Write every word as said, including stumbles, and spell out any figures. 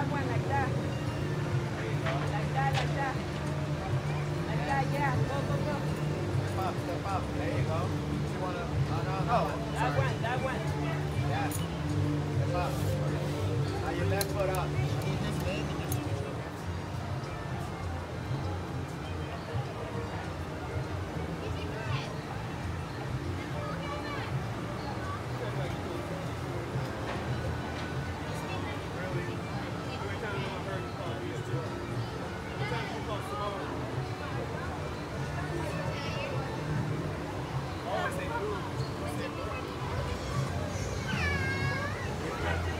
grab one like that. Like that, like that. Like that, yeah. Go, go, go. Step up, step up. There you go. You want to... No, no, no. That one, that one. Yeah. Step up. Now your left foot up. Thank you.